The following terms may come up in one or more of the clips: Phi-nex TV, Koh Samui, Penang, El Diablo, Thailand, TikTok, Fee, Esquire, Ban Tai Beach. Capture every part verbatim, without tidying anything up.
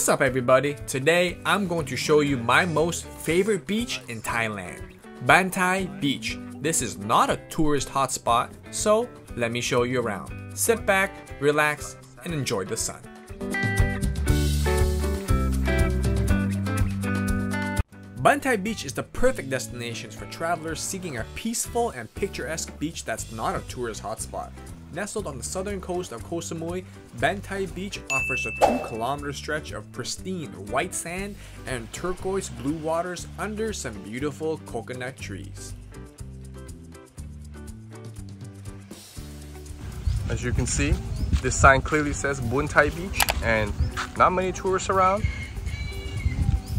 What's up everybody? Today I'm going to show you my most favorite beach in Thailand, Ban Tai Beach. This is not a tourist hotspot, so let me show you around. Sit back, relax, and enjoy the sun. Ban Tai Beach is the perfect destination for travelers seeking a peaceful and picturesque beach that's not a tourist hotspot. Nestled on the southern coast of Koh Samui, Ban Tai Beach offers a two kilometer stretch of pristine white sand and turquoise blue waters under some beautiful coconut trees. As you can see, this sign clearly says Ban Tai Beach, and not many tourists around.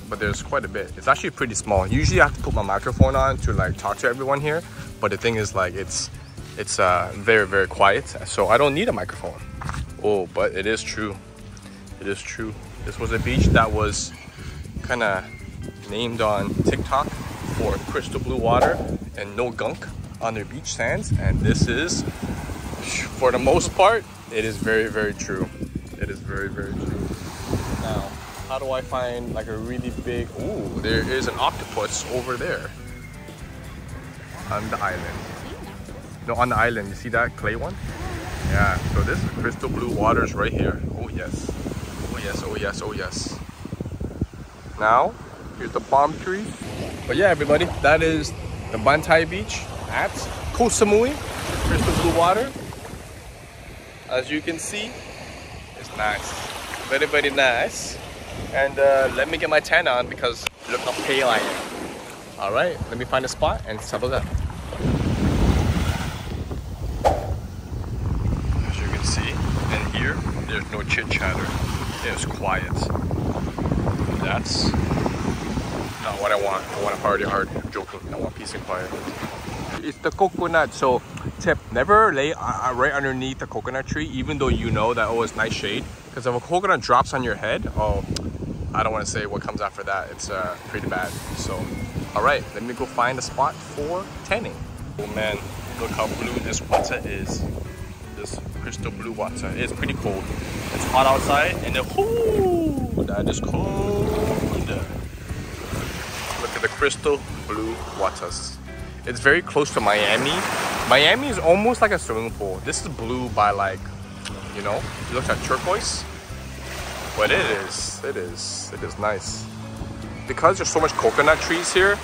But there's quite a bit. It's actually pretty small. Usually I have to put my microphone on to like talk to everyone here, but the thing is like it's it's uh, very very quiet, so I don't need a microphone. Oh, but it is true. It is true. This was a beach that was kind of named on TikTok for crystal blue water and no gunk on their beach sands, and this is, for the most part, it is very very true. It is very very true. Now, how do I find like a really big... Ooh, there is an octopus over there on the island. No, on the island. You see that clay one? Yeah, so this is crystal blue waters right here. Oh yes. Oh yes, oh yes, oh yes. Now, here's the palm tree. But yeah, everybody, that is the Ban Tai Beach at Koh Samui. Crystal blue water. As you can see, it's nice. Very, very nice. And uh, let me get my tan on because look how pale I am. Alright, let me find a spot and settle down. As you can see, in here, there's no chit chatter. It's quiet. That's not what I want. I want a party hard. I'm joking. I want peace and quiet. It's the coconut, so tip, never lay uh, right underneath the coconut tree, even though you know that, oh, it's nice shade. Because if a coconut drops on your head, oh, I don't want to say what comes after that. It's uh, pretty bad. So, all right, let me go find a spot for tanning. Oh man, look how blue this water is. This crystal blue water. It's pretty cold. It's hot outside, and then, whoo, that is cold. Look at the crystal blue waters. It's very close to Miami. Miami is almost like a swimming pool. This is blue by like, you know, it looks like turquoise. But it is, it is, it is nice. Because there's so much coconut trees here,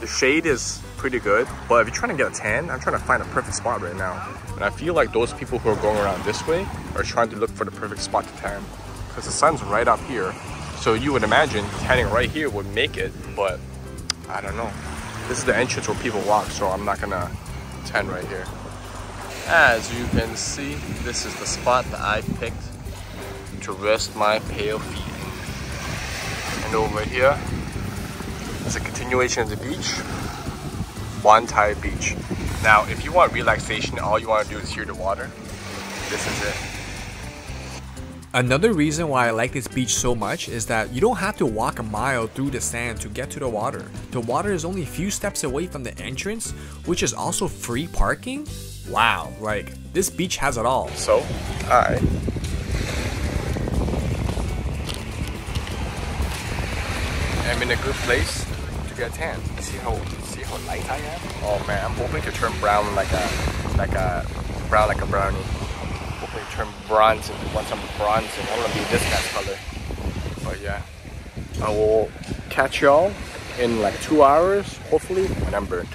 the shade is pretty good. But if you're trying to get a tan, I'm trying to find a perfect spot right now. And I feel like those people who are going around this way are trying to look for the perfect spot to tan. Because the sun's right up here. So you would imagine tanning right here would make it, but I don't know. This is the entrance where people walk, so I'm not gonna tan right here. As you can see, this is the spot that I picked to rest my pale feet. And over here is a continuation of the beach, Ban Tai Beach. Now, if you want relaxation, all you want to do is hear the water. This is it. Another reason why I like this beach so much is that you don't have to walk a mile through the sand to get to the water. The water is only a few steps away from the entrance, which is also free parking. Wow, like this beach has it all. So, alright. I'm in a good place to get tan. See how see how light I am? Oh man, I'm hoping to turn brown like a like a brown like a brownie. They turn bronze, and once I'm bronze, and I want to be this kind of color. But yeah, I will catch y'all in like two hours, hopefully, when I'm burnt.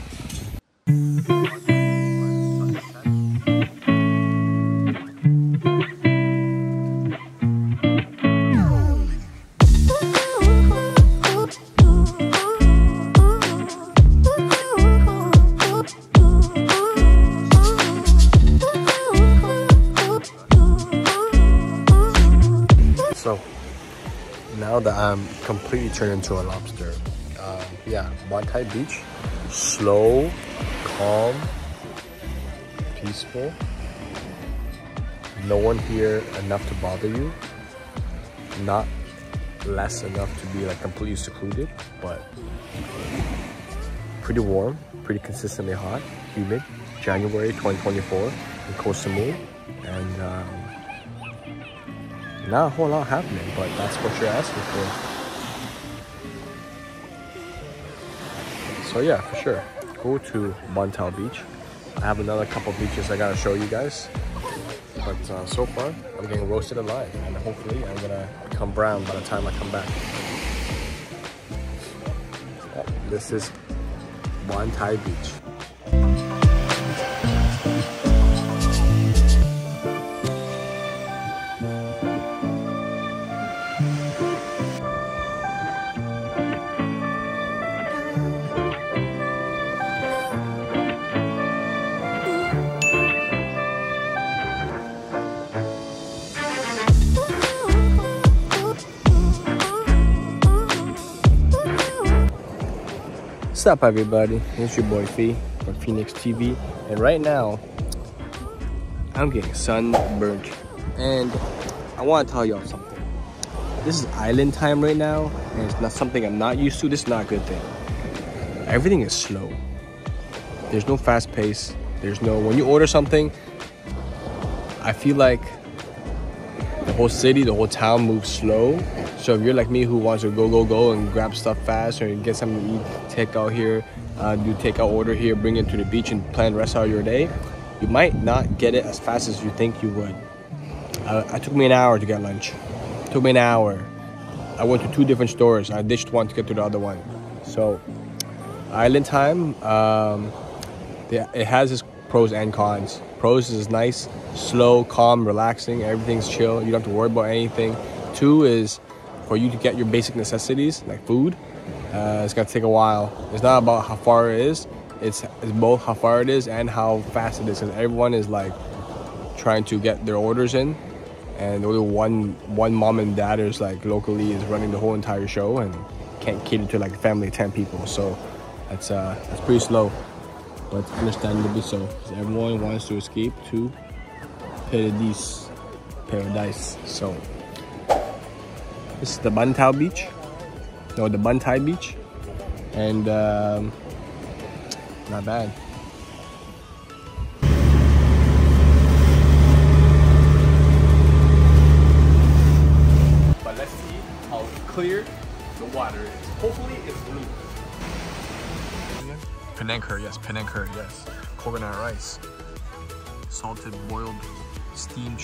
Now that I'm completely turned into a lobster, uh, yeah, Ban Tai Beach, slow, calm, peaceful, no one here enough to bother you, not less enough to be like completely secluded, but pretty warm, pretty consistently hot, humid, January twenty twenty-four in Koh Samui, and um, not a whole lot happening, but that's what you're asking for. So yeah, for sure, go to Ban Tai Beach. I have another couple beaches I gotta show you guys, but uh, so far I'm getting roasted alive, and hopefully I'm gonna become brown by the time I come back. Oh, this is Ban Tai Beach. What's up, everybody? It's your boy Fee from Phi-nex T V, and right now I'm getting sunburned, and I want to tell y'all something. This is island time right now, and it's not something I'm not used to. This is not a good thing. Everything is slow. There's no fast pace. There's no, when you order something, I feel like the whole city, the whole town moves slow. So if you're like me who wants to go, go, go and grab stuff fast, or get something to eat, take out here, uh, do takeout order here, bring it to the beach and plan the rest of your day, you might not get it as fast as you think you would. Uh, it took me an hour to get lunch. It took me an hour. I went to two different stores. I ditched one to get to the other one. So island time, um, it has its pros and cons. Pros is nice, slow, calm, relaxing. Everything's chill. You don't have to worry about anything. Two is, for you to get your basic necessities like food, uh, it's gonna take a while. It's not about how far it is, it's, it's both how far it is and how fast it is, because everyone is like trying to get their orders in, and only one one mom and dad is like locally is running the whole entire show and can't cater to like a family of ten people. So that's uh that's pretty slow, but understandably so, because everyone wants to escape to paradise paradise. So this is the Ban Tai Beach, no, the Ban Tai Beach, and um, not bad. But let's see how clear the water is. Hopefully, it's blue. Penang curry, yes. Penang curry, yes. Coconut rice, salted boiled steamed